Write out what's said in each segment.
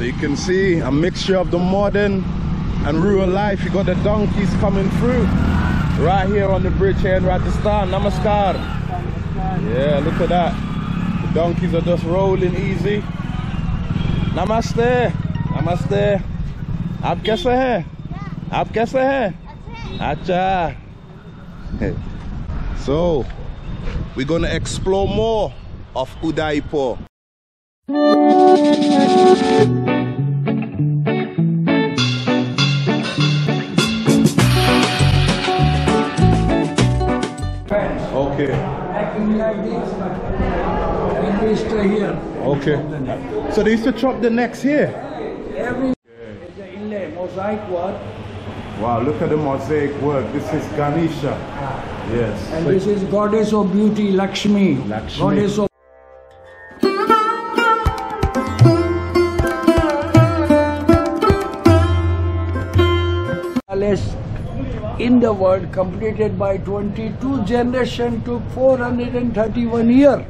So you can see a mixture of the modern and rural life. You got the donkeys coming through right here on the bridge here in Rajasthan. Namaskar. Yeah, look at that. The donkeys are just rolling easy. Namaste. Namaste. आप कैसे हैं? आप कैसे हैं? Acha. So, we're going to explore more of Udaipur. Okay. I used to here. Okay. So they used to chop the necks here? Every inlay, mosaic work. Wow, look at the mosaic work. This is Ganesha. Yes. And so this is goddess of beauty, Lakshmi. Lakshmi. Goddess of Palace in the world, completed by 22 generation, took 431 years.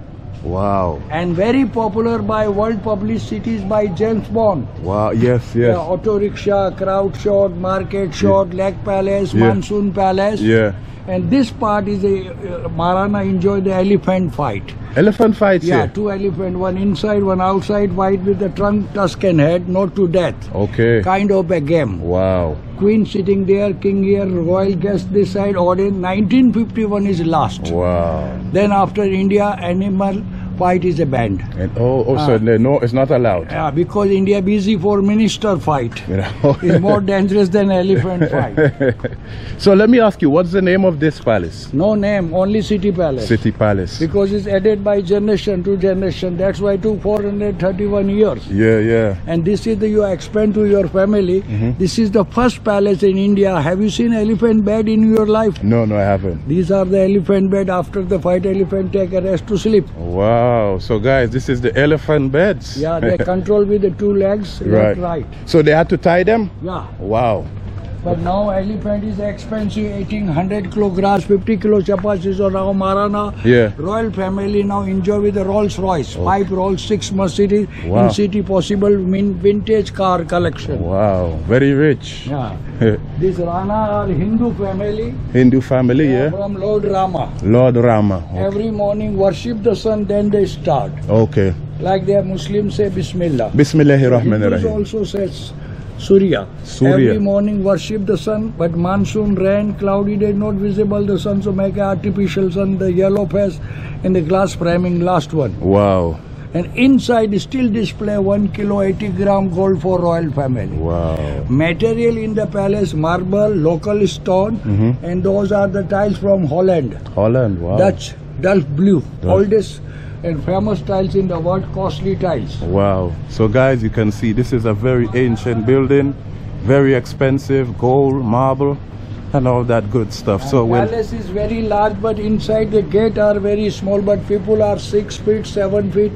Wow. And very popular by world publicities by James Bond. Wow, yes, yes. The auto rickshaw, crowd shot, market shot, yeah. Lake Palace, yeah. Monsoon Palace. Yeah. And this part is a Maharana enjoyed the elephant fight. Elephant fights? Yeah, here? Two elephant, one inside, one outside, fight with the trunk, tusk and head, not to death. Okay. Kind of a game. Wow. Queen sitting there, king here, royal guest this side, order 1951 is last. Wow. Then after India, animal fight is a banned. And so no, it's not allowed. Yeah, because India busy for minister fight. You know? It's more dangerous than elephant fight. So let me ask you, what's the name of this palace? No name, only City Palace. City Palace. Because it's added by generation to generation. That's why it took 431 years. Yeah, yeah. And this is the, you expand to your family. Mm-hmm. This is the first palace in India. Have you seen elephant bed in your life? No, no, I haven't. These are the elephant bed. After the fight, elephant take a rest to sleep. Wow. Wow, so guys, this is the elephant beds. Yeah, they control with the two legs, right. Right. So they had to tie them? Yeah. Wow. But now elephant is expensive, 1800 kilo grass, 50 kilo chapatis or now Maharana. Yeah. Royal family now enjoy with the Rolls Royce, okay. 5 Rolls, 6 Mercedes. Wow. In city possible vintage car collection. Wow, very rich. Yeah. This Rana are Hindu family. Hindu family, yeah. From Lord Rama. Lord Rama. Okay. Every morning worship the sun, then they start. Okay. Like their Muslims say Bismillah. Bismillahirrahmanirrahim. This also says Surya. Every morning worship the sun, but monsoon, rain, cloudy day, not visible the sun, so make an artificial sun, the yellow face in the glass framing, last one. Wow. And inside still display 1 kilo 80 gram gold for royal family. Wow. Material in the palace, marble, local stone, mm-hmm. and those are the tiles from Holland. Holland, wow. Dutch, Delft blue, oldest and famous tiles in the world, costly tiles. Wow. So guys, you can see this is a very ancient building, very expensive, gold, marble and all that good stuff. And so the palace is very large, but inside the gate are very small, but people are 6 feet 7 feet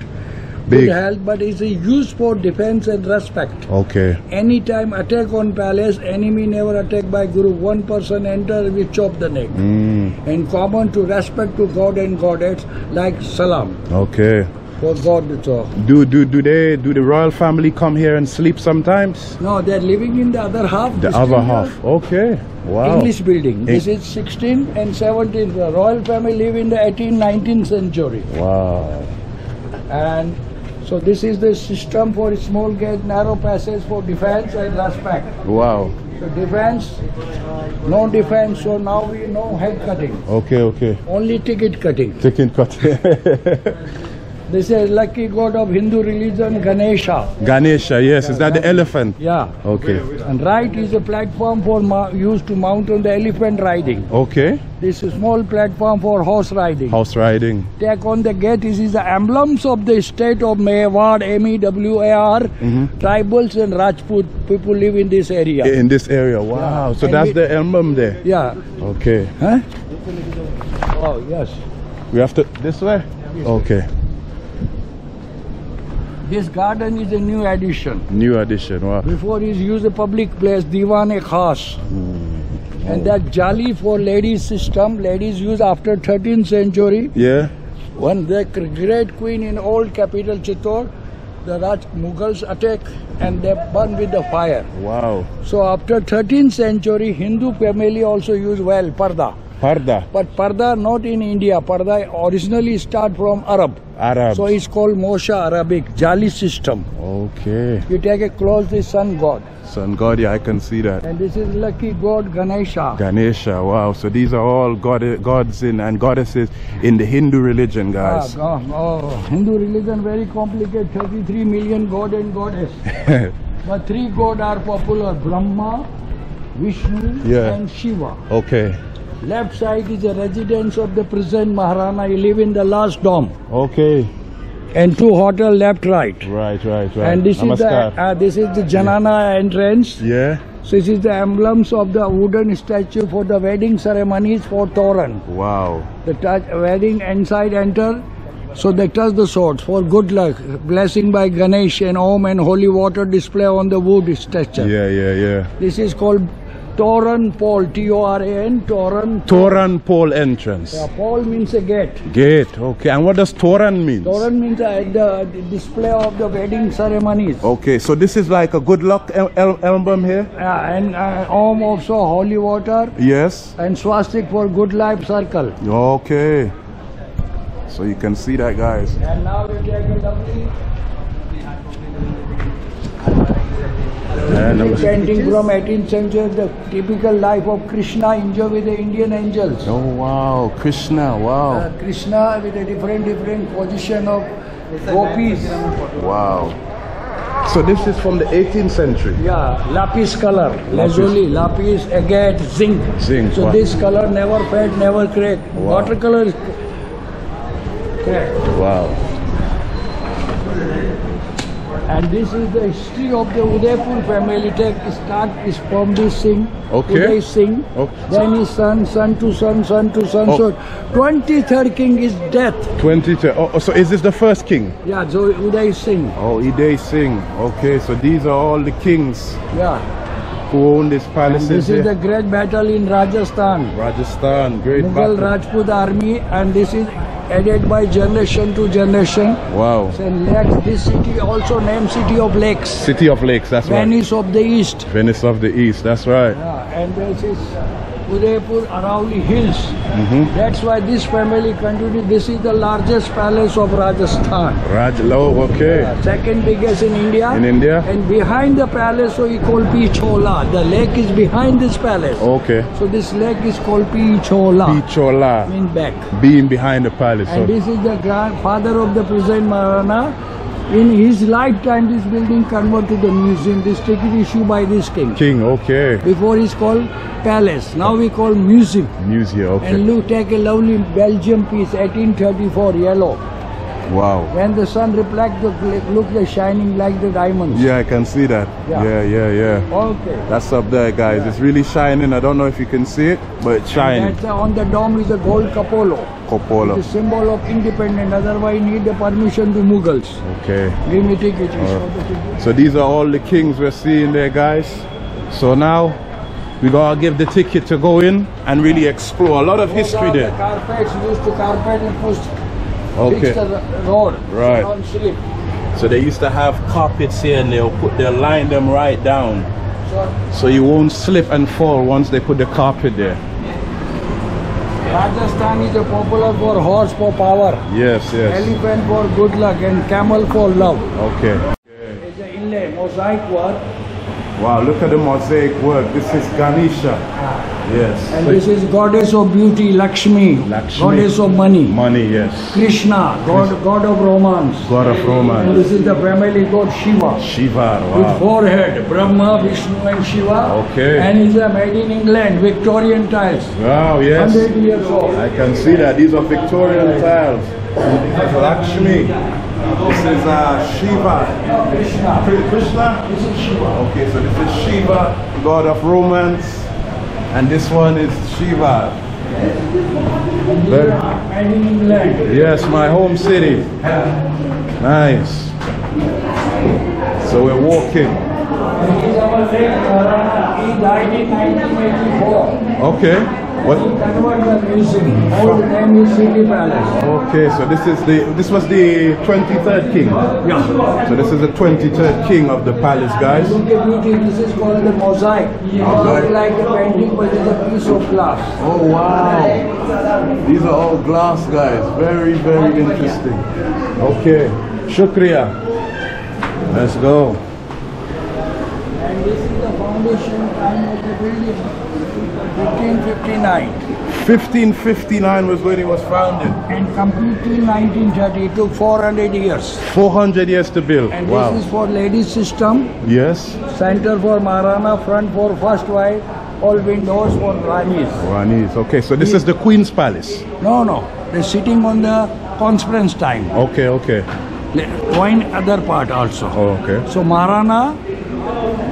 big. Good health, but it's used for defense and respect. Okay. Anytime attack on palace, enemy never attacked by group. One person enter, we chop the neck. Mm. And common to respect to God and goddess, like salam. Okay. For God to do the royal family come here and sleep sometimes? No, they're living in the other half. The other half. Okay. Wow. English building. This is 16th and 17th. The royal family live in the 18th, 19th century. Wow. And so this is the system for small gate, narrow passage for defense and respect. Wow. So defense, no defense, so now we know head cutting. Okay, okay. Only ticket cutting. Ticket cutting. This is lucky god of Hindu religion, Ganesha. Ganesha, yes. Is that the elephant? Yeah. Okay. And right is a platform for used to mount on the elephant riding. Okay. This is a small platform for horse riding. Horse riding. Take on the gate. This is the emblems of the state of Mewar, M-E-W-A-R. Mm-hmm. Tribals and Rajput people live in this area. In this area. Wow. Yeah. So and that's the emblem there. Yeah. Okay. Huh? Oh yes. We have to this way. Okay. This garden is a new addition. New addition, wow. Before it used a public place, Diwan-e-Khas. Mm. And that jali for ladies system, ladies use after 13th century. Yeah. When the great queen in old capital Chittorgarh, the Mughals attack and they burn with the fire. Wow. So after 13th century, Hindu family also use well Purdah. Purdah. But Purdah not in India. Purdah originally start from Arab. Arab. So it's called Mosha Arabic, Jali system. Okay. You take a close the sun god. Sun god, yeah, I can see that. And this is lucky god Ganesha. Ganesha, wow. So these are all gods and goddesses in the Hindu religion, guys. Ah, Hindu religion very complicated. 33 million god and goddess. But three gods are popular: Brahma, Vishnu, and Shiva. Okay. Left side is the residence of the present Maharana. He live in the last dome. Okay. And two hotel left, right. Right. And this Namaskar. Is the Janana entrance. Yeah. So this is the emblems of the wooden statue for the wedding ceremonies for Toran. Wow. The wedding inside enter. So they touch the sword for good luck, blessing by Ganesh and Om and holy water display on the wood statue. Yeah. This is called Toran Pole, T-O-R-A-N, Toran. Toran Pole entrance. Yeah, pole means a gate. Gate, okay. And what does Toran mean? Toran means the display of the wedding ceremonies. Okay, so this is like a good luck emblem here? Yeah, and Om also, holy water. Yes. And swastik for good life circle. Okay. So you can see that, guys. And now we take a lovely... painting from 18th century, the typical life of Krishna enjoyed with the Indian angels. Oh wow, Krishna, wow. Krishna with a different position of gopis. Wow. So this is from the 18th century? Yeah, lapis color, lazuli, lapis, agate, zinc. Zinc. So this color never fade, never crack. Wow. Watercolor is cracked. Wow. And this is the history of the Udaipur family. Start is from this Singh, Uday Singh, then his son, son to son. Oh. So 23rd king is death. 23rd. Oh, so is this the first king? Yeah, so Uday Singh. Oh, Uday Singh. Okay, so these are all the kings. Yeah. Who own this palace? And this is the great battle in Rajasthan. Rajasthan, great Mughal battle. Rajput army, and this is added by generation to generation. Wow. And lakes, this city also named City of Lakes. City of Lakes, that's Venice right. Venice of the East. Venice of the East, that's right. Yeah, and this is Udaipur Arauli Hills. That's why this family continued. This is the largest palace of Rajasthan. Okay. Yeah, second biggest in India. In India. And behind the palace, so he called Pichola. The lake is behind this palace. Okay. So this lake is called Pichola. Pichola. Mean back. Being behind the palace. And this is the grandfather of the present Maharana. In his lifetime, this building converted to the museum. This ticket issued by this king. King, okay. Before it's called palace. Now we call museum. Museum, okay. And look, take a lovely Belgium piece, 1834, yellow. Wow. When the sun reflects, look, they're shining like the diamonds. Yeah, I can see that. Yeah. Okay. That's up there, guys. Yeah. It's really shining. I don't know if you can see it, but it's shining. That's, on the dome is a gold cupola. Cupola. It's a symbol of independence. Otherwise, you need the permission to Mughals. Okay. Give me tickets. Right. So these are all the kings we're seeing there, guys. So now we gotta give the ticket to go in and really explore. A lot of history there. The carpets used to carpet and push. Okay. Road, right. So they used to have carpets here, and they'll line them right down, so you won't slip and fall once they put the carpet there. Rajasthan is popular for horse for power. Yes. Elephant for good luck and camel for love. Okay. It's an inlay mosaic work. Wow! Look at the mosaic work. This is Ganesha. Yes. And this is goddess of beauty, Lakshmi. Goddess of money. Money, yes. Krishna, god of romance. God of romance. And this is the family god Shiva. Shiva, wow. With four heads, Brahma, Vishnu, and Shiva. Okay. And it's made in England, Victorian tiles. Wow, yes. 100 years old. I can see that. These are Victorian tiles. Lakshmi. This is Shiva. Krishna? This is Shiva. Okay, so this is Shiva, god of romance. And this one is Shiva. Yes, my home city. Nice. So we're walking. He died in 1984. Okay. What? We convert the museum. Old name is City Palace. Okay, so this was the 23rd king. Yeah. So this is the 23rd king of the palace, guys. Look at it. This is called the mosaic. Mosaic, like a painting, but it's a piece of glass. Oh wow! These are all glass, guys. Very, very interesting. Okay, shukriya. Let's go. And this is the foundation time of the building, 1559. 1559 was when it was founded. And completely 1930. It took 400 years. 400 years to build. And wow. This is for ladies' system. Yes. Center for Maharana, front for first wife, all windows for Ranis. Ranis. Okay, so this is the Queen's Palace. No, no. They're sitting on the conference time. Okay, okay. One other part also. Oh, okay. So Maharana.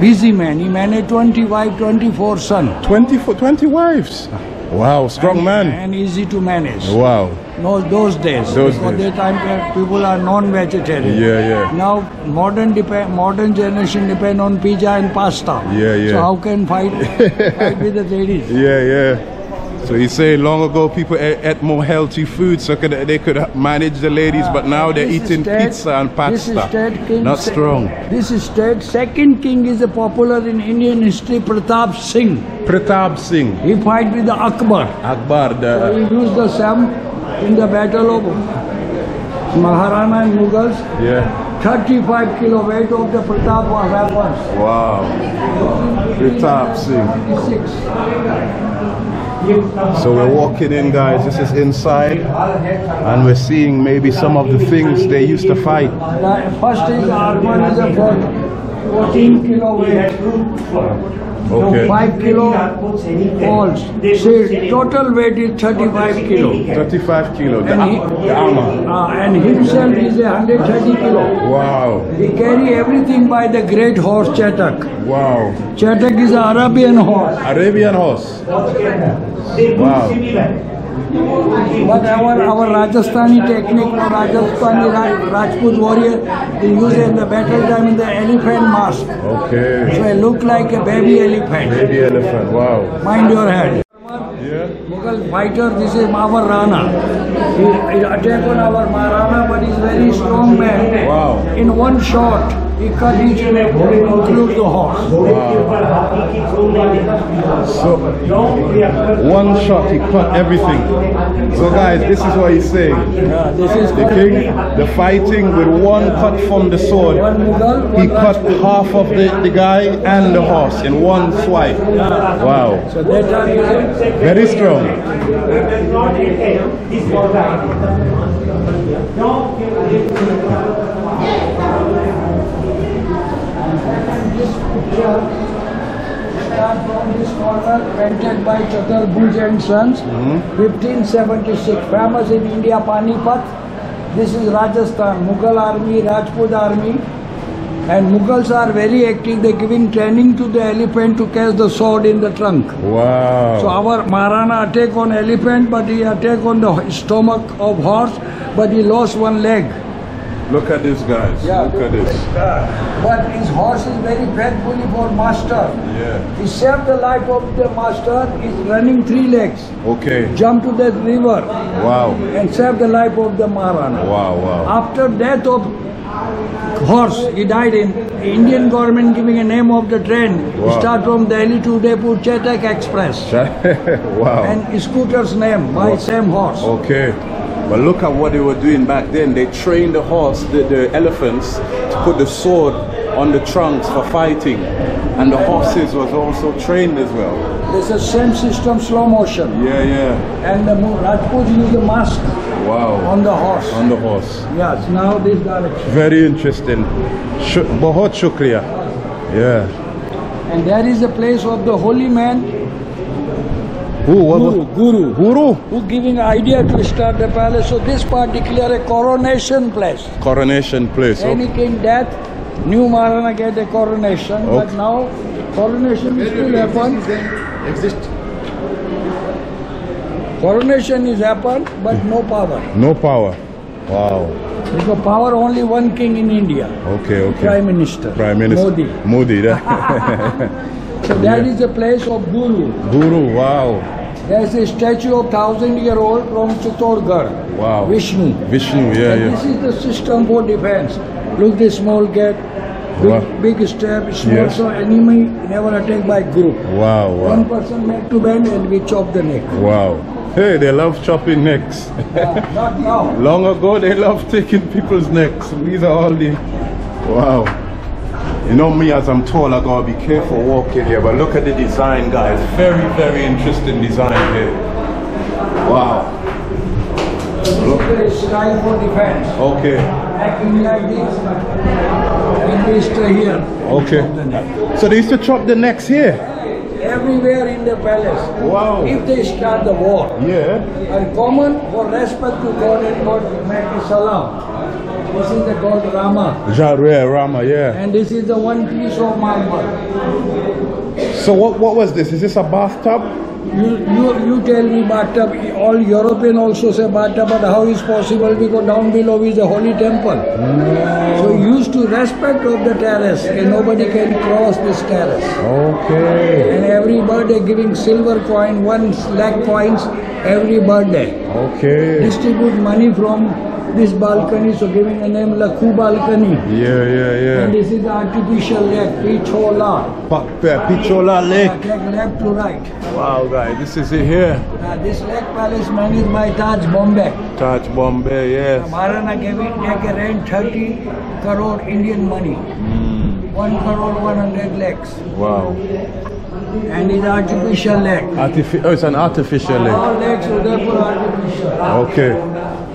Busy man, he managed 20 wives, 24 sons. 20 wives? Wow, strong man. And easy to manage. Wow. No, those days. Those days. At that time, people are non-vegetarian. Yeah, yeah. Now, modern generation depend on pizza and pasta. Yeah, yeah. So how can fight with the ladies? Yeah, yeah. So you say long ago, people ate more healthy food so they could manage the ladies, but now they're eating pizza and pasta. Not strong. This is state. Second king is a popular in Indian history, Pratap Singh. Pratap Singh. He fight with the Akbar. Akbar. So he used the Sam in the battle of Maharana and Mughals. Yeah. 35 kilo weight of the Pratap weapons. Wow. Pratap Singh. So we're walking in, guys. This is inside, and we're seeing maybe some of the things they used to fight. First is the armor is a 14 kilo weight. Okay. So 5 kilo balls. Total weight is 35 kilo. 35 kilo. The armor. And himself is 130 kilo. Wow. He carry everything by the great horse Chetak. Wow. Chetak is an Arabian horse. Arabian horse. Wow. But our Rajasthani technique, or Rajasthani Rajput warrior, they use in the battle time in the elephant mask. Okay. So it look like a baby elephant. Baby elephant, wow. Mind your head. Yeah. Mughal fighter, this is Maharana. He attacked on our Maharana, but he's very strong man. Wow. In one shot, he cut each and includes the horse. Wow. So, one shot, he cut everything. So guys, this is what he's saying. Yeah, this is the king, the fighting with one cut from the sword. He cut half of the guy and the horse in one swipe. Wow. So that time you said, very strong. This picture starts from this corner, painted by Dilkhush Mahal and Sons, 1576. Famous in India, Panipat. This is Rajasthan, Mughal army, Rajput army, and Mughals are very active. They giving training to the elephant to catch the sword in the trunk. Wow! So our Maharana attack on elephant, but he attack on the stomach of horse, but he lost one leg. Look at this, guys. Yeah, look at this. But his horse is very faithfully for master. Yeah. He saved the life of the master. He's running 3 legs. Okay. Jump to that river. Wow. And saved the life of the Maharana. Wow, wow. After death of horse, he died in Indian government giving a name of the train. Wow. Start from Delhi to Udaipur, Chetak Express. Wow. And scooter's name by same horse. Okay. But look at what they were doing back then. They trained the horse, the elephants, to put the sword on the trunks for fighting. And the horses was also trained as well. There's the same system, slow motion. Yeah, yeah. And the Rajput used the mask. Wow. On the horse. On the horse. Yes, now this direction. Very interesting. Bahut shukriya. Yeah. And there is the place of the holy man. Guru. Who giving idea to start the palace. So this part declare a coronation place. Coronation place. Any king death, new Maharana get a coronation. Okay. But now coronation is still happen. Coronation is happen, but no power. No power. Wow. Because power only one king in India. Okay, okay. Prime Minister. Modi. Modi. So that is the place of Guru. Wow. There's a statue of 1,000-year-old from Chittorgarh. Wow. Vishnu. Vishnu, yeah, and yeah. This is the system for defense. Look, the small gate, big, wow. Big step, small, yes. So enemy never attacked by group. Wow, wow. One person made to bend and we chop the neck. Wow. Hey, they love chopping necks. Not now. Long ago, they loved taking people's necks. These are all the... Wow. You know me, as I'm tall, I gotta be careful walking here, but look at the design, guys. Very, very interesting design here. Wow. Look. This is shrine for defense. Okay. Acting like this, and they stay here. Okay. So they used to chop the necks here? Everywhere in the palace. Wow. If they start the war. Yeah. And common for respect to God and God, make the salam. This is the called Rama. Yeah, Rama, yeah. And this is the one piece of marble. So what was this? Is this a bathtub? You tell me bathtub. All European also say bathtub, but how is possible? Because down below is the holy temple. No. So used to respect of the terrace, and nobody can cross this terrace. Okay. And every birthday giving silver coin, 1 lakh coins every birthday. Okay. Distribute money from this balcony, so giving a name Lakhu balcony. Yeah, yeah, yeah. And this is artificial lake, Pichola. Pichola lake. Left to right. Wow, guys, this is it here. This Lake Palace managed by Taj Bombay. Taj Bombay, yes. Maharana gave it like a rent 30 crore Indian money. 1 crore 100 lakhs. Wow. And it's artificial lake. Oh, it's an artificial lake. All lakes are therefore artificial. Okay. Yeah. I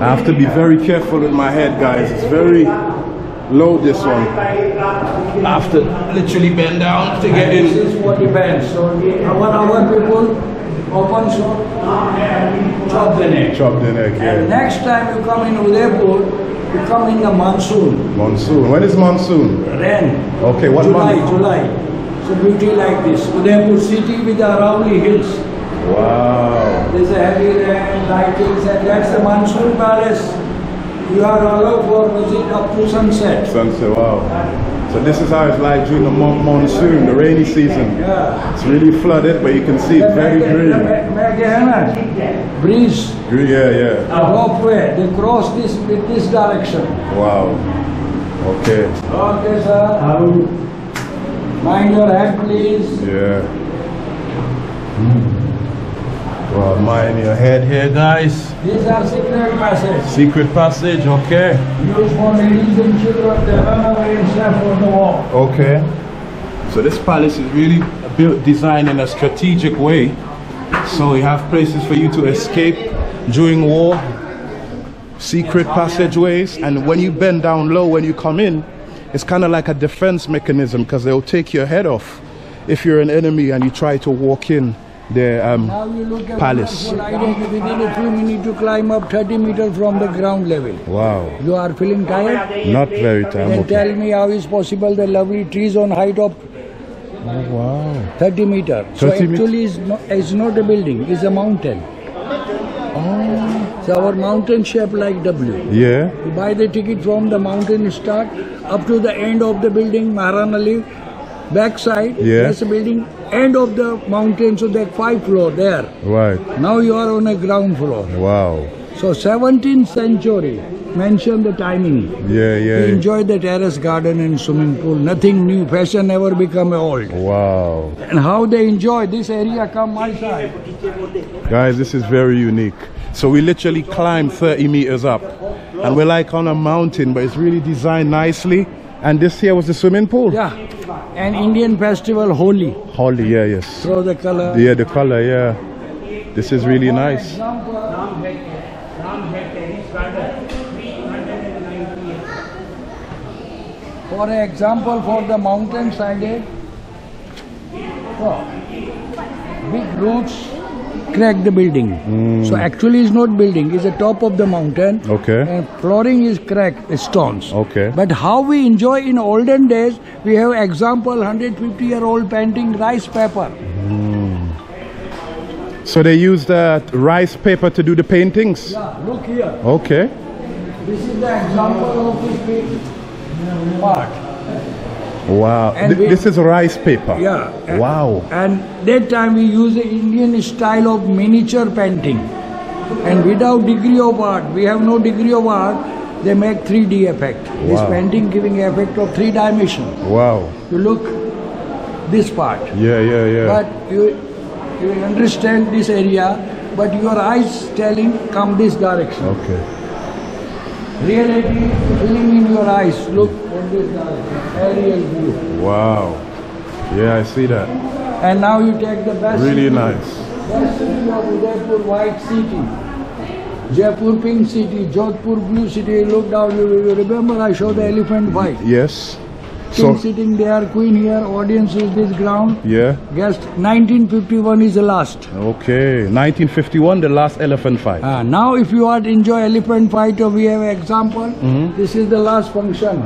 have to be very careful with my head, guys. It's very low, this one. I have to literally bend down to get in. This is what depends. So our people open, so chop the neck. Chop the neck, yeah. And next time you come in Udaipur, you come in the monsoon. Monsoon. When is monsoon? Rain. Okay, what month? July. So beauty like this. Udaipur city with the Arauli hills. Wow. There's a heavy rain, lightings, and that's the Monsoon Palace. You are allowed for visit up to sunset. Sunset, wow. So this is how it's like during the monsoon, the rainy season. Yeah. It's really flooded, but you can see it's very green. Breeze. Yeah, yeah. A walkway. They cross this with this direction. Wow. Okay. Okay, sir. Mind your head, please. Yeah. Well, mind your head here, guys. These are secret passage. Secret passage, okay. Used for ladies and children, they run away and step on the wall. Okay. So this palace is really built, designed in a strategic way. So you have places for you to escape during war, secret passageways, and when you bend down low, when you come in, it's kind of like a defense mechanism because they'll take your head off if you're an enemy and you try to walk in the palace. Within a few minutes to climb up 30 meters from the ground level. Wow. You are feeling tired? Not very tired. Then tell me how is possible the lovely trees on height of 30 meters. So actually it's not a building, it's a mountain. Oh. So our mountain shape like W. Yeah. You buy the ticket from the mountain start up to the end of the building, Maharana live. Backside, yeah. There's a building, end of the mountain, so that 5 floor there. Right. Now you are on a ground floor. Wow. So 17th century, mention the timing. Yeah, yeah. We enjoy the terrace garden and swimming pool. Nothing new, fashion never become old. Wow. And how they enjoy this area, come my side. Guys, this is very unique. So we literally climb 30 meters up. And we're like on a mountain, but it's really designed nicely. And this here was the swimming pool? Yeah. An Indian festival, Holi. Holi, yeah, yes. So the color. Yeah, the color, yeah. This is really nice. For example, for the mountain side, big roots crack the building. So actually it's not building, it's the top of the mountain. Okay. And flooring is cracked, stones. Okay. But how we enjoy in olden days, we have example 150-year-old painting rice paper. So they used rice paper to do the paintings? Yeah, look here. Okay. This is the example of this part. Wow. This is rice paper? Yeah. And, wow. And that time we used the Indian style of miniature painting. And without degree of art, we have no degree of art, they make 3D effect. Wow. This painting giving effect of 3 dimensions. Wow. You look this part. Yeah, yeah, yeah. But you understand this area, but your eyes telling come this direction. Okay. Reality filling in your eyes. Look on this direction. Aerial view. Wow. Yeah, I see that. And now you take the best. Really nice. Best city of Udaipur, white city. Jaipur, pink city. Jodhpur, blue city. Look down. You remember I showed the elephant white. Yes. King sitting there, queen here, audience is this ground. Yeah. Guest 1951 is the last. Okay, 1951, the last elephant fight. Now if you want to enjoy elephant fight, we have an example. This is the last function,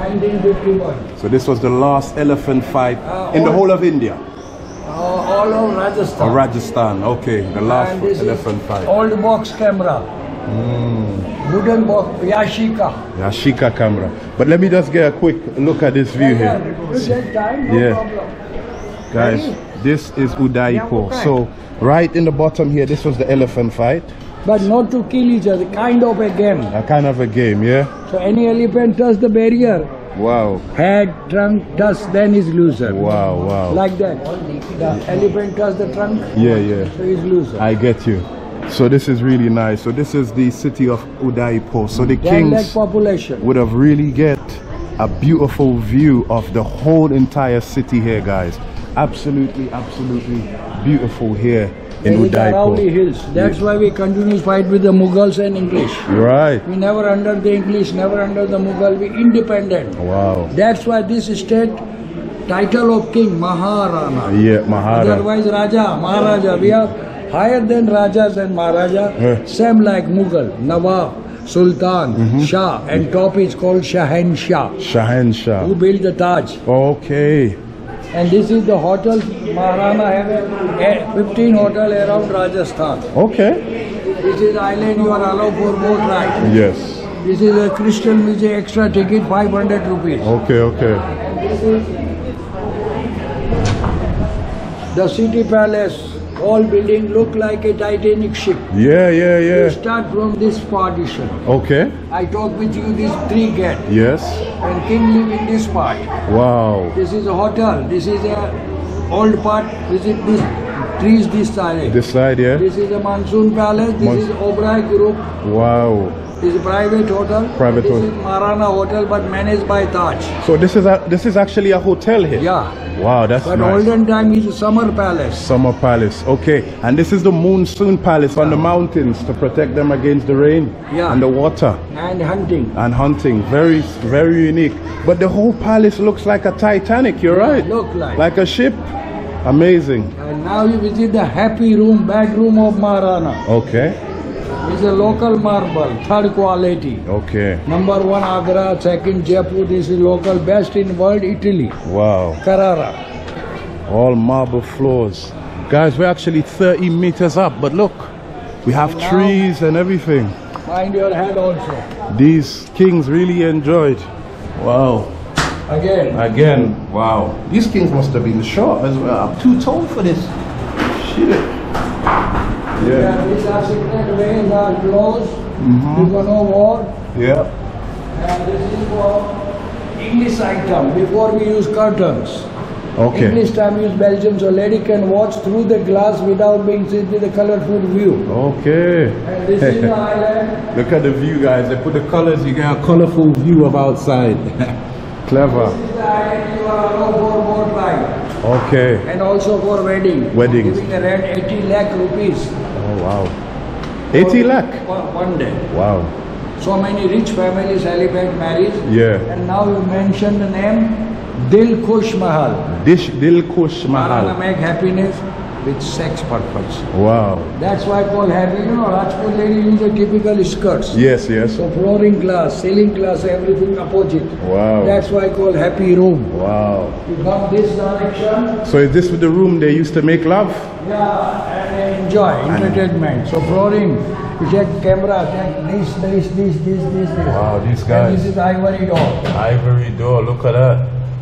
1951. So this was the last elephant fight in the whole of India? All of Rajasthan. Oh, Rajasthan, okay, the last elephant fight. Old box camera. Wooden box, Yashika camera. But let me just get a quick look at this view here. Yeah, guys, this is Udaipur. So right in the bottom here, this was the elephant fight. But not to kill each other, kind of a game. A kind of a game, yeah. So any elephant touch the barrier. Wow. Head, trunk, touch, then is loser. Wow, wow. Like that. The elephant touch the trunk. Yeah, yeah. So he's loser. I get you. So this is really nice. So this is the city of Udaipur. So the kings would have really get a beautiful view of the whole entire city here, guys. Absolutely, absolutely beautiful here in Udaipur. That's why we continue fight with the Mughals and English. Right. We never under the English, never under the Mughal. We independent. Wow. That's why this state title of king Maharana. Yeah, Maharana. Otherwise Raja, Maharaja. We have higher than Rajas and Maharaja, same like Mughal, Nawab, Sultan, Shah, and top is called Shahenshah. Shahenshah. Who built the Taj. Okay. And this is the hotel, Maharana have 15 hotels around Rajasthan. Okay. This is island you are allowed for boat ride. Yes. This is a Christian with an extra ticket, 500 rupees. Okay, okay. And this is the City Palace. All building look like a Titanic ship. Yeah, yeah, yeah. You start from this partition. Okay. I talk with you these 3 gates. Yes. And king live in this part. Wow. This is a hotel. This is a old part. Visit this trees this side. This side, yeah. This is a Monsoon Palace. This is Oberoi Group. Wow. This is a private hotel. Private hotel. This is Maharana hotel, but managed by Taj. So this is actually a hotel here. Yeah. Wow, that's nice. But olden time is a summer palace. Summer palace. Okay. And this is the Monsoon Palace on the mountains to protect them against the rain and the water and hunting. And hunting. Very, very unique. But the whole palace looks like a Titanic. You're right. Look like a ship. Amazing. And now you visit the happy room, bedroom of Maharana. Okay. It's a local marble, 3rd quality. Okay. Number 1 Agra, 2nd Jaipur. This is local, best in world, Italy. Wow. Carrara. All marble floors. Guys, we're actually 30 meters up, but look, we have trees and everything. Mind your head also. These kings really enjoyed. Wow. Again. Wow. These kings must have been short as well. I'm too tall for this. Shit. Yeah. These are secret ways are closed. Before no war. Yeah. And this is for English item. Before we use curtains. Okay. English time use Belgium, so lady can watch through the glass without being seen with a colorful view. Okay. And this is the island. Look at the view, guys. They put the colors. You get a colorful view of outside. Clever. This is the island you are allowed for boat ride. Okay. And also for wedding. Weddings. Giving the rent 80 lakh rupees. Oh wow. 80 lakh? For 1 day. Wow. So many rich families celebrate marriage. Yeah. And now you mention the name Dilkhush Mahal. Dilkhush Mahal. Maharana make happiness. with sex purpose. Wow. That's why I call happy. You know, Rajput lady use a typical skirts. Yes, yes. So flooring class, ceiling class, everything opposite. Wow. That's why I call happy room. Wow. You come this direction. So is this the room they used to make love? Yeah, and enjoy, entertainment. So flooring, you check camera, check this. Wow, these guys. And this is ivory door. Ivory door, look at that.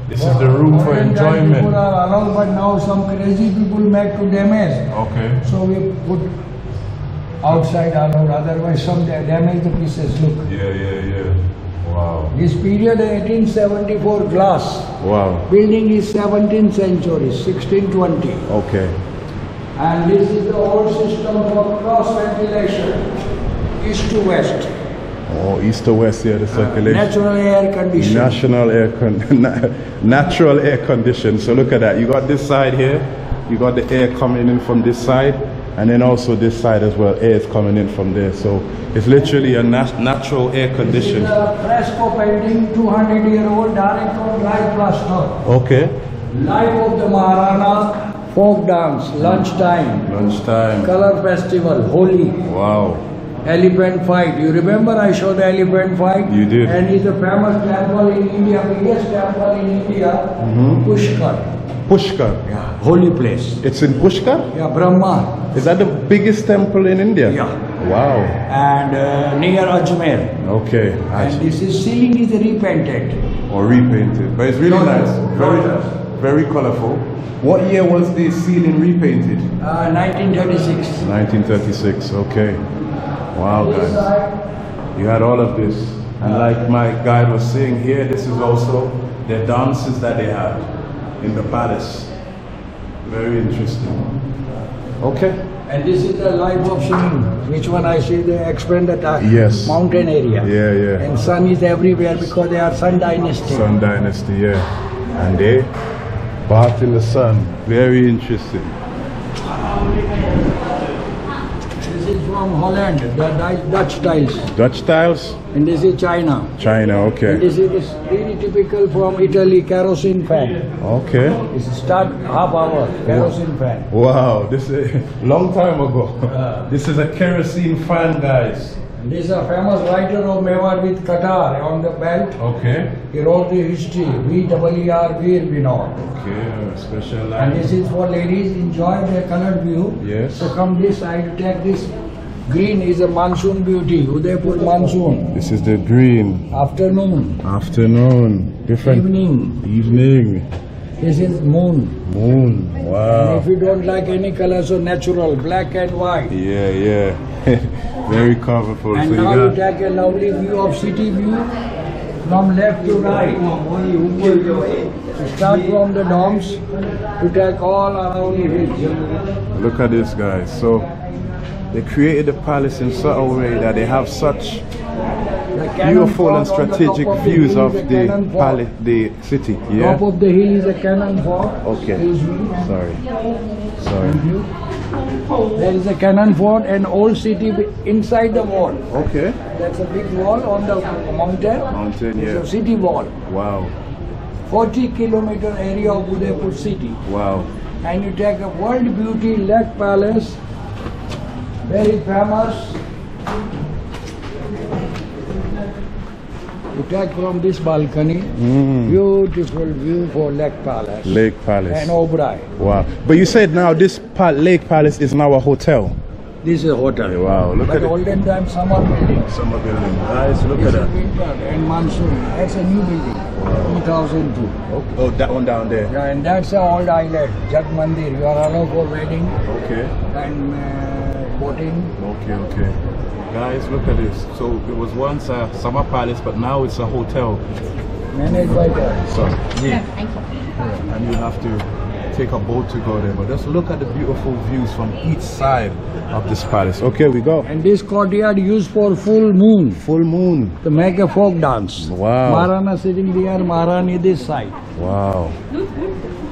This is the room for enjoyment. People are around, but now some crazy people make to damage. Okay. So we put outside around, otherwise some damage the pieces. Look. Yeah, yeah, yeah. Wow. This period 1874 glass. Wow. Building is 17th century, 1620. Okay. And this is the old system for cross ventilation, east to west. Oh, east to west here, the circulation. Natural air condition. Natural air condition. So look at that. You got this side here. You got the air coming in from this side, and then also this side as well. Air is coming in from there. So it's literally a natural air condition. This is a fresco painting, 200-year-old, direct from dry plaster. Okay. Life of the Maharana. Folk dance, lunchtime. Lunchtime. Color festival, Holi. Wow. Elephant fight. You remember I showed the elephant fight? You did. And it's a famous temple in India, biggest temple in India, Pushkar. Pushkar? Yeah, holy place. It's in Pushkar? Yeah, Brahma. Is that the biggest temple in India? Yeah. Wow. And near Ajmer. Okay. And this is ceiling is repainted. Or repainted. But it's really nice. Very nice. Very colorful. What year was the ceiling repainted? 1936. 1936, okay. Wow, guys. You had all of this. And like my guide was saying here, this is also the dances that they had in the palace. Very interesting. Okay. And this is the life of Shiva, which one I see they expand the mountain area. Yeah, yeah. And sun is everywhere because they are Sun Dynasty. Sun Dynasty, yeah. And they bath in the sun. Very interesting. This is from Holland, the Dutch tiles. Dutch tiles? And this is China. China, okay. And this is really typical from Italy, kerosene fan. Okay. It's start half hour, kerosene fan. Wow, this is a long time ago. This is a kerosene fan, guys. This is a famous writer of Mewar with Qatar on the belt. Okay. He wrote the history, V-double-E-R-V-L-B-N-O-R. Okay, special line. And this is for ladies, enjoy the colored view. Yes. So come this side, take this. Green is a monsoon beauty, Udaipur monsoon. This is the green. Afternoon. Afternoon. Different. Evening. Evening. This is moon. Moon, wow. And if you don't like any color, so natural, black and white. Yeah, yeah. Very colorful. And so now you take a lovely view of city view from left to right. You start from the domes to take all around it. Look at this, guys. So they created the palace in such a way that they have such beautiful and strategic views of the palace, the city. Yeah. Top of the hill is a cannon fort. Okay. Sorry. Sorry. There is a cannon fort and old city inside the wall. Okay. That's a big wall on the mountain. Mountain, yeah. It's a city wall. Wow. 40-kilometer area of Udaipur city. Wow. And you take a world beauty Lake Palace, very famous. You take from this balcony, beautiful view for Lake Palace. Lake Palace. And Oberoi. Wow. But you said now this Lake Palace is now a hotel. This is a hotel. Yeah, wow. Look at it. Olden time summer building. Summer building. Guys, look at that. Winter and monsoon. That's a new building. Wow. 2002. Okay. Oh, that one down there. Yeah, and that's an old island. Jat Mandir. You are allowed for wedding. Okay. And boating. Okay, okay. Guys, look at this. So it was once a summer palace, but now it's a hotel. Managed by that. So, yeah. Thank you. And you have to take a boat to go there. But just look at the beautiful views from each side of this palace. Okay, we go. And this courtyard used for full moon. Full moon. To make a folk dance. Wow. Maharana sitting there, Maharani this side. Wow.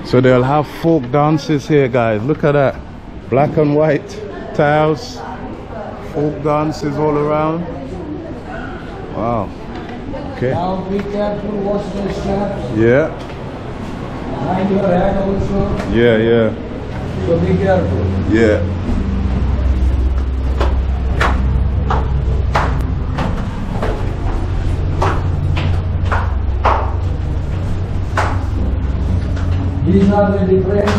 So they'll have folk dances here, guys. Look at that. Black and white tiles. Folk dances all around. Wow. Okay. Now be careful, watch the steps. Yeah. Mind your head also. Yeah, yeah. So be careful. Yeah. These are the different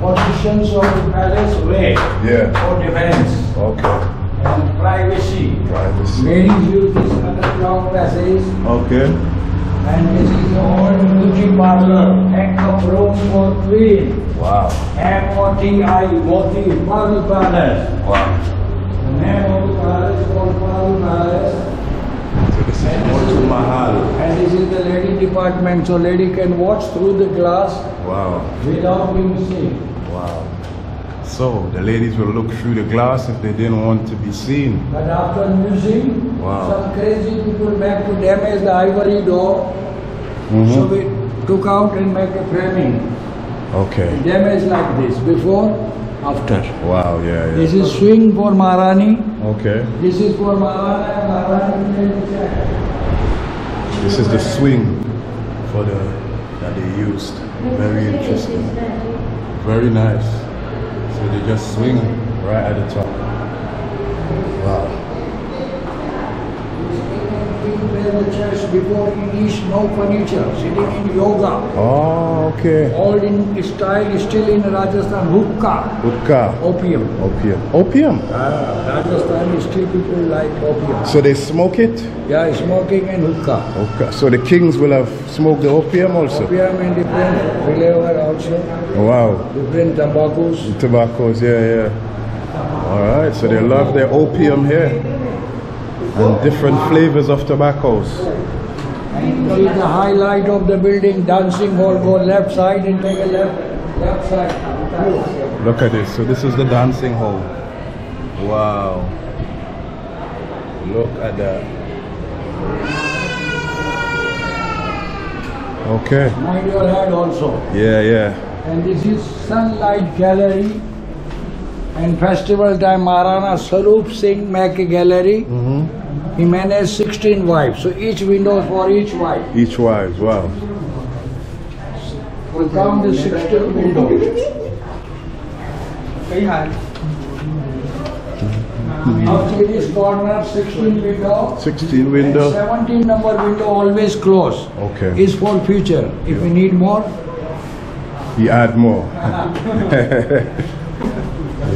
positions of the palace way. Yeah. For defense. Okay. And privacy. Privacy. Ladies use this underground passage. Okay. And this is the old beauty parlor. Act of room for queen. Wow. M-O-T-I, Moti, Pearl Palace. Wow. The name of the palace is called Pearl Palace. So this is Monsoon Mahal. And this is the lady department, so lady can watch through the glass. Wow. Without being seen. Wow. So the ladies will look through the glass if they didn't want to be seen. But after museum, wow, some crazy people back to damage the ivory door. Mm-hmm. So we took out and make a framing. Okay. Damage like this, before, after. Wow, yeah, yeah. This is swing for Maharani. Okay. This is for Maharana. Maharani. This is the swing for the that they used. Very interesting. Very nice. So they just swing right at the top. Wow. In the church before in East, no furniture, sitting in yoga. Oh, okay. Old in style, still in Rajasthan, hookah. Hookah. Opium. Opium. Opium? Rajasthan, still people like opium. So they smoke it? Yeah, smoking and hookah. Okay. So the kings will have smoked the opium also? Opium and different flavor also. Wow. Different tobaccos. The tobaccos, yeah, yeah. Alright, so they love their opium here. And different flavors of tobaccos. And see the highlight of the building, dancing hall. Go left side and take a left side. Look at this. So this is the dancing hall. Wow. Look at that. Okay. Mind your head also. Yeah, yeah. And this is sunlight gallery. And festival time, Maharana Sarup Singh make a gallery. Mm-hmm. He managed 16 wives, so each window for each wife. Each wife, wow. We count the 16 windows. Outside this corner, 16 windows. 16 windows. 17 number window always closed. Okay. Is for future. If we need more, you add more.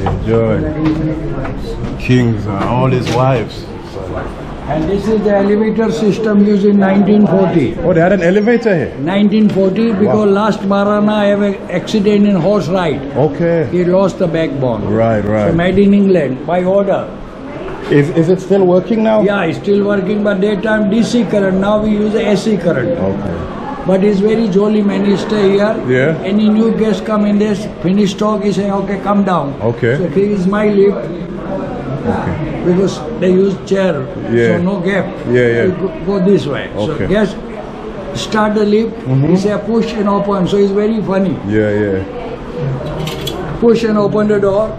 Enjoy. Kings and all his wives. And this is the elevator system used in 1940. Oh, they had an elevator here? 1940, because wow, last Maharana have an accident in horse ride. Okay. He lost the backbone. Right, right. So made in England, by order. Is it still working now? Yeah, it's still working, but daytime DC current, now we use AC current. Okay. But it's very jolly man, he stay here. Yeah. Any new guest come in this, finish talk, he say, okay, come down. Okay. So here is my lift. Okay. Because they use chair, yeah, so no gap. Yeah, yeah. You go this way. Okay. So guest start the lift. Mm-hmm. He say push and open. So it's very funny. Yeah, yeah. Push and open the door,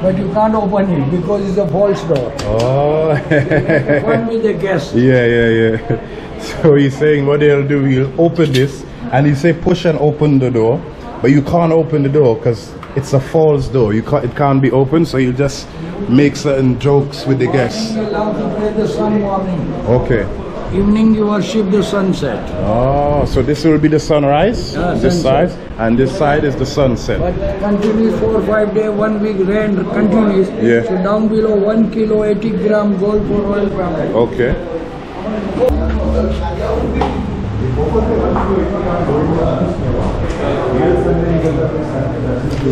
but you can't open it because it's a false door. Oh. Open with the guest. Yeah, yeah, yeah. So he's saying what they'll do. He'll open this, and he say push and open the door, but you can't open the door because it's a false door. You can't, it can't be open, so you just make certain jokes with the guests. You're allowed to play the sun morning. Okay. Evening you worship the sunset. Oh, so this will be the sunrise, this sunset side, and this side is the sunset. But continues 4 or 5 days, 1 week rain continues. Yeah. So down below 1 kilo, 80 gram gold for oil family. Okay.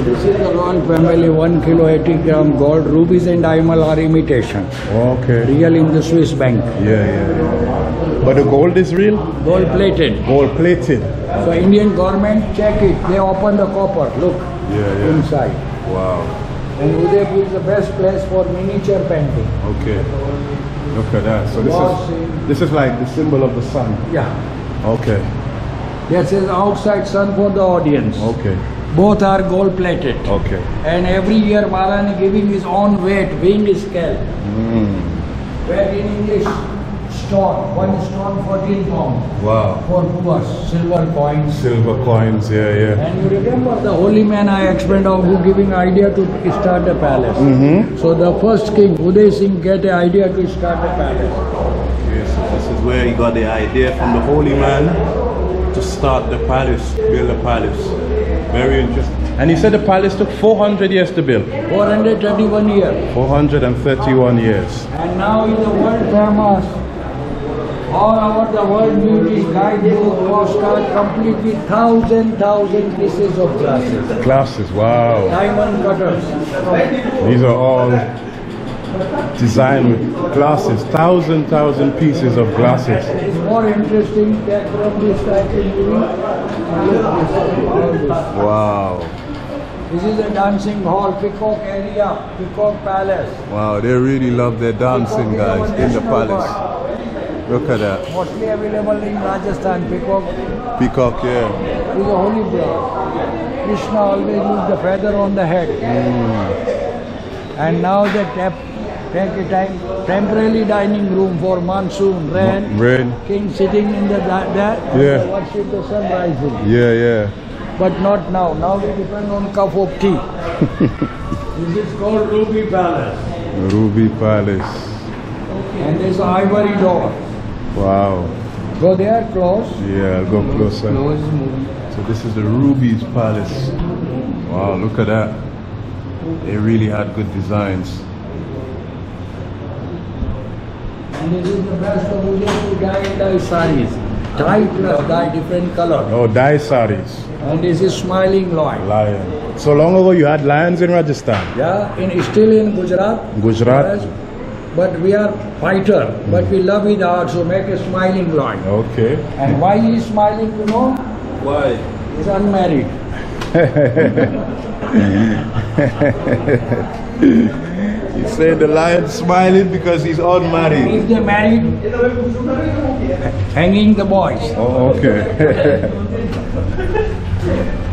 This is the royal family, 1 kilo, 80 gram gold, rubies and diamond are imitation. Okay. Real in the Swiss bank. Yeah, yeah, yeah. But the gold is real? Gold plated. Gold plated. So Indian government check it, they open the copper, look, yeah, yeah, inside. Wow. And Udaipur is the best place for miniature painting. Okay. Look at that. So this is like the symbol of the sun. Yeah. Okay. This is outside sun for the audience. Okay. Both are gold plated. Okay. And every year Maharani giving his own weight, weighing his scale. Mm. Weight in English, stone, one stone 14 pounds. Wow. For poor, silver coins. Silver coins, yeah, yeah. And you remember the holy man I explained of who giving idea to start a palace. Mm-hmm. So the first king, Uday Singh, get an idea to start a palace. Okay, so this is where he got the idea from the holy man to start the palace, build a palace. Very interesting. And he said the palace took 400 years to build. 431 years. 431 years. And now in the world famous, all over the world beauty guidebook, postcard, completely thousand pieces of glasses. Glasses, wow. Diamond cutters. These are all designed with glasses, thousand pieces of glasses. It's more interesting that from this type of beauty. Wow. This is a dancing hall, Peacock area, Peacock Palace. Wow, they really love their dancing, guys, in the palace. Look at that. Mostly available in Rajasthan, Peacock. Peacock, yeah. It's a holy bird. Krishna always used the feather on the head. Mm. And now they take a time, temporary dining room for monsoon, rain. King sitting in the there, yeah. And worship the sun rising. Yeah, yeah. But not now. Now we depend on cup of tea. This is called Ruby Palace. Ruby Palace. Okay. And there's an ivory door. Wow. Go there, close. Yeah, I'll go closer. Close. So this is the Ruby's Palace. Wow, look at that. They really had good designs. And this is the best of Uday to dye and dye sarees. Dye plus dye different color. Oh, dye sarees. And this is smiling lion. Lion. So long ago you had lions in Rajasthan. Yeah, still in Gujarat. Gujarat. But we are fighter. Mm. But we love it hard, so make a smiling lion. Okay. And why he is smiling, you know? Why? He's unmarried. He said the lion's smiling because he's unmarried. If they're married, hanging the boys. Oh, okay.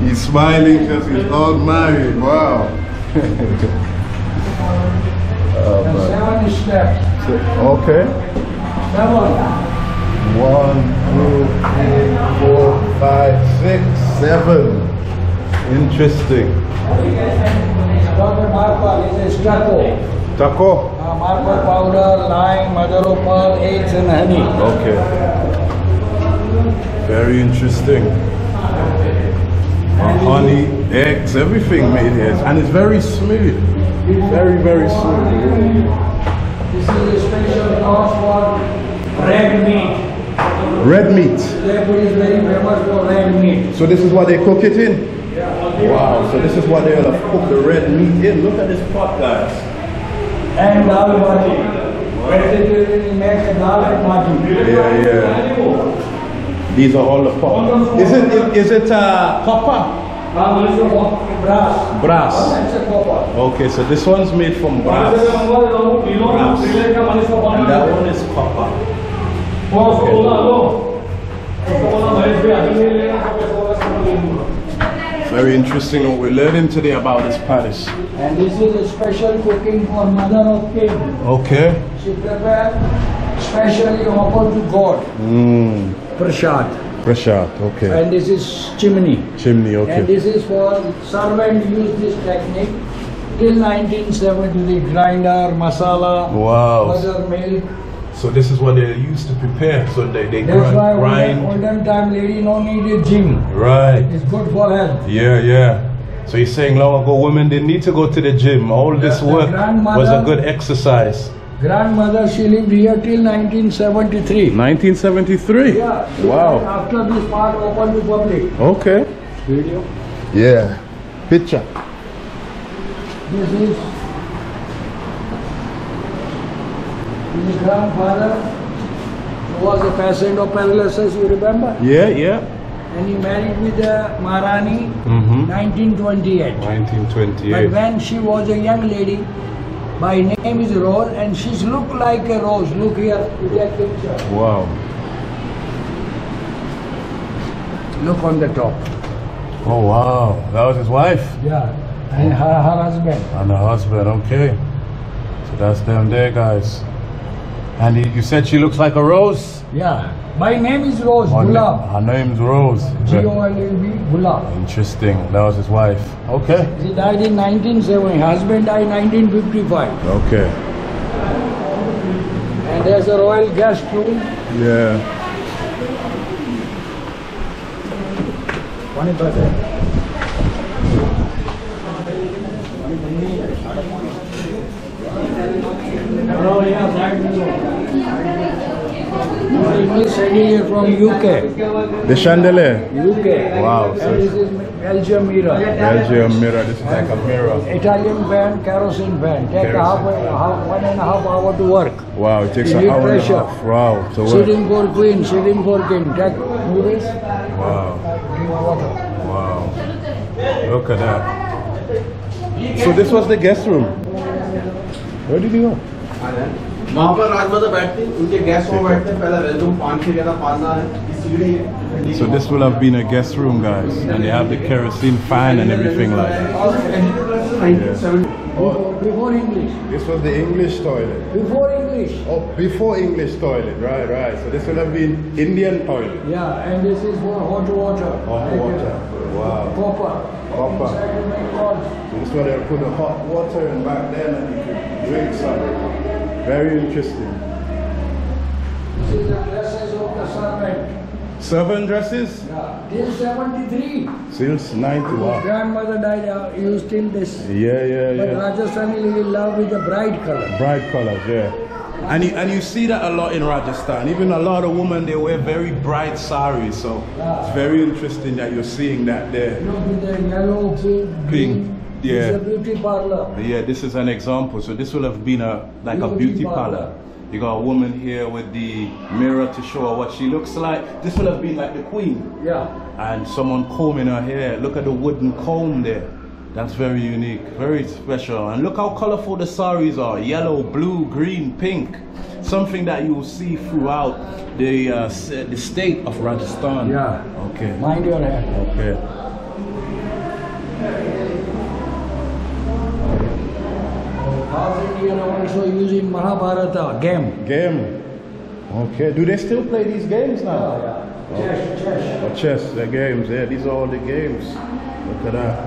He's smiling because he's all married. Wow. Seven steps. Okay. Seven. 1, 2, 3, 4, 5, 6, 7. Interesting. It's a stucco. Stucco? Marble powder, lime, mother of pearl, eggs, and honey. Okay. Very interesting. Honey, eggs, everything made here, and it's very smooth, very smooth. This is a special sauce for red meat. Red meat? Jaipur is very famous for red meat. So this is what they cook it in? Yeah. Wow, so this is what they cook the red meat in. Look at this pot, guys. And dal bhaji. Vegetarian makes dal bhaji. Yeah, yeah. These are all the copper. Is it copper? Brass. Brass. Okay, so this one's made from brass. And that one is copper. Okay. Very interesting what we're learning today about this palace. And this is a special cooking for Mother of King. Okay. She prepared specially offered to God. Mm. Prashad. Prashad, okay. And this is chimney. Chimney, okay. And this is for servant use this technique till 1970. Grinder, masala, butter, milk. So this is what they used to prepare. So they grind. Olden time lady no needed gym. Right. It's good for health. Yeah, yeah. So he's saying long ago women didn't need to go to the gym. All this work was a good exercise. Grandmother, she lived here till 1973. 1973? Yeah. Wow. After this part opened to public. Okay. Video? Yeah. Picture. This is grandfather who was a patient of paralysis, you remember? Yeah, yeah. And he married with Maharani, 1928. 1928. But when she was a young lady, my name is Rose and she's look like a rose. Look here to that picture. Wow. Look on the top. Oh wow. That was his wife? Yeah. And her husband. And her husband, okay. So that's them there, guys. And you said she looks like a rose? Yeah. My name is Rose, Gulab. Her name's Rose. G-O-L-A-B, Gulab. Interesting. That was his wife. Okay. She died in 1970. Husband died in 1955. Okay. And there's a royal guest room. Yeah. Chandelier from UK. The chandelier? UK. Wow. And so this is Belgium mirror. Belgium mirror. This is like a mirror. Italian van, kerosene van. Take half, 1.5 hours to work. Wow, it takes an hour and a half. Wow. So sitting for queen, sitting for king. Take noodles. Wow. Wow. Look at that. So this was the guest room. Where did you go? वहाँ पर राज माता बैठती, उनके guest room बैठते हैं, पहला room 5 का था, 5 है, सीढ़ी है. So this will have been a guest room, guys, and they have the kerosene fan and everything like that. Yeah. Oh, before English. This was the English toilet. Before English. Oh, before English toilet, right, right. So this will have been Indian toilet. Yeah, and this is for hot water. Hot water. Wow. Copper. Copper. So this is where they put the hot water in back then, and you can drink something. Very interesting. This is the dresses of the servant. Servant dresses? Yeah. Till 73. Since 91. Grandmother died, used till this. Yeah, yeah, yeah. But Rajasthan is in love with the bright colors. Bright colors, yeah. And you see that a lot in Rajasthan. Even a lot of women, they wear very bright saris. So yeah, it's very interesting that you're seeing that there. Look at the yellow, pink. Yeah. It's a beauty parlor. Yeah, this is an example. So this will have been a like beauty a beauty parlor. You got a woman here with the mirror to show her what she looks like. This will have been like the queen. Yeah. And someone combing her hair. Look at the wooden comb there. That's very unique, very special. And look how colorful the saris are. Yellow, blue, green, pink. Something that you will see throughout the state of Rajasthan. Yeah. Okay. Mind your hair. Okay. Indian are also using Mahabharata game. Game. Okay. Do they still play these games now? Yeah. Oh. Chess, chess. Oh, chess. The games. Yeah. These are all the games. Look at that.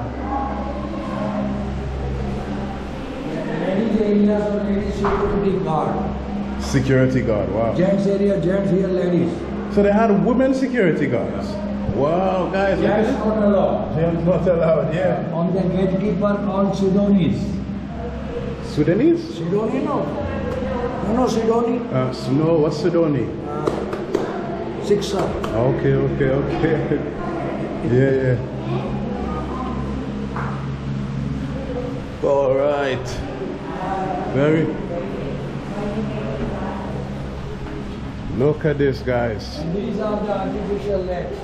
Ladies areas or ladies security guard. Security guard. Wow. Gents area, gents here, ladies. So they had women security guards. Wow, guys. Gents not allowed. Gents not allowed. Yeah. On the gatekeeper called Sudanese. Sudanese? Sidoni, no. No, no, Sidoni. No, what's Sidoni? Sixer. Okay, okay, okay. Yeah, yeah. All right. Very. Look at this, guys. And these are the artificial legs.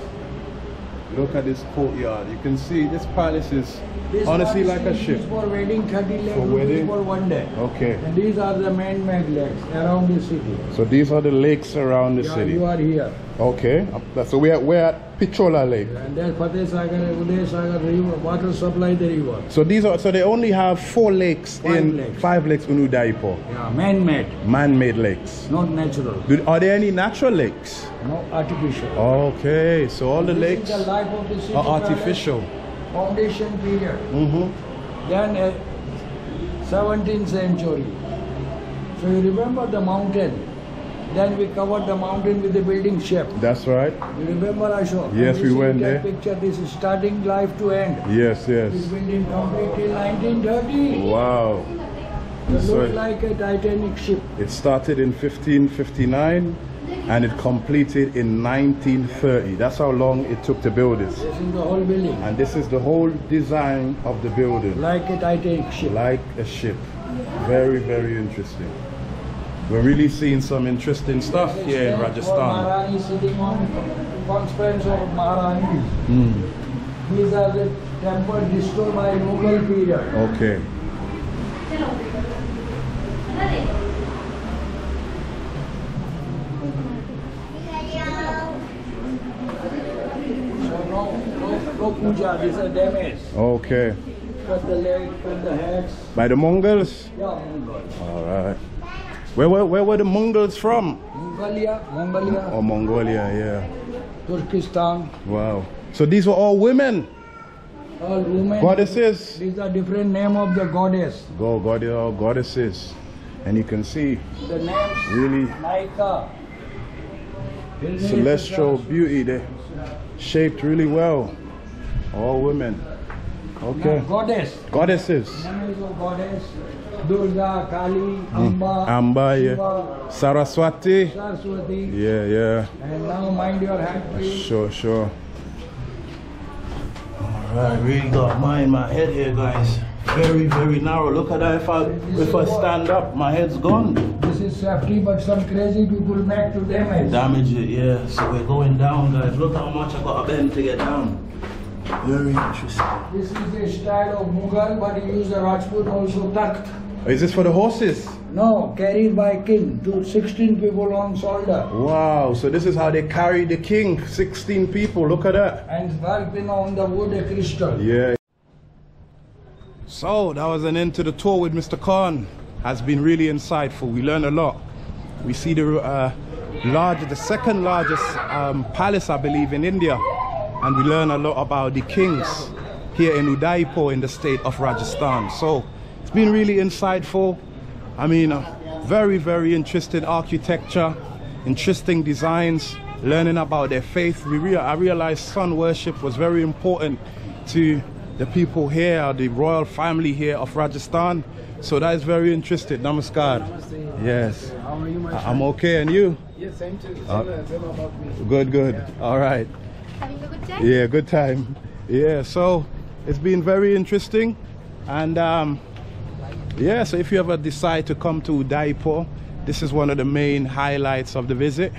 Look at this courtyard. You can see this palace is honestly like a ship. For wedding, 30 legs for wedding for 1 day. Okay. And these are the man-made legs around the city. So these are the lakes around the city. You are here. Okay. So we're at Pichola Lake. And there's Fateh Sagar, Uday Sagar River, water supply the river. So these are. So they only have 4 lakes five lakes in Udaipur. Yeah, man-made. Man-made lakes. Not natural. Are there any natural lakes? No, artificial. Okay. So all the lakes. Are artificial. Foundation period. Mm-hmm. Then 17th century. So you remember the mountain. Then we covered the mountain with the building shape. That's right. You remember Ashok? Yes, we went there. Picture, this is starting life to end. Yes, yes. This building complete till 1930. Wow. It looked like a Titanic ship. It started in 1559. And it completed in 1930. That's how long it took to build this. This is the whole building. And this is the whole design of the building. Like a Titanic ship. Like a ship. Very, very interesting. We're really seeing some interesting stuff here in Rajasthan. Maharani sitting on conference of Maharani. Mm. These are the temples destroyed by Mughal period. Okay. Puja, these are damaged. Okay. Cut the legs, cut the heads. By the Mongols? Yeah, Mongols. Alright. Where were the Mongols from? Mongolia. Oh, Mongolia, yeah. Turkestan. Wow. So these were all women? All women. Goddesses? These are different name of the goddess. Goddesses. And you can see the names really Naika. Celestial beauty. They shaped really well. All women. Okay. Now, goddesses. Names of goddess. Durga, Kali, Amba, Shiva, yeah. Saraswati. Yeah. And now mind your hand, please. Sure. Alright, really got my head here, guys. Very, very narrow. Look at that. If I stand up, my head's gone. This is safety, but some crazy people make to damage. Damage it, yeah. So we're going down, guys. Look how much I got to bend to get down. Very interesting. This is the style of Mughal, but he used the Rajput also takht. Is this for the horses? No, carried by king to 16 people on shoulder. Wow, so this is how they carry the king, 16 people, look at that. And working on the wood, a crystal. Yeah. So that was an end to the tour with Mr. Khan. Has been really insightful, we learned a lot. We see the second largest palace, I believe, in India. And we learn a lot about the kings here in Udaipur in the state of Rajasthan. So it's been really insightful. I mean, very, very interesting architecture, interesting designs, learning about their faith. I realized sun worship was very important to the people here, the royal family here of Rajasthan. So that is very interesting. Namaskar. Namaste. Yes. How are you, my friend? I'm okay, and you? Yes, same too. Same about me. Good. Yeah. All right. Having a good time? Yeah, good time. Yeah, so it's been very interesting. And yeah, so if you ever decide to come to Udaipur, this is one of the main highlights of the visit.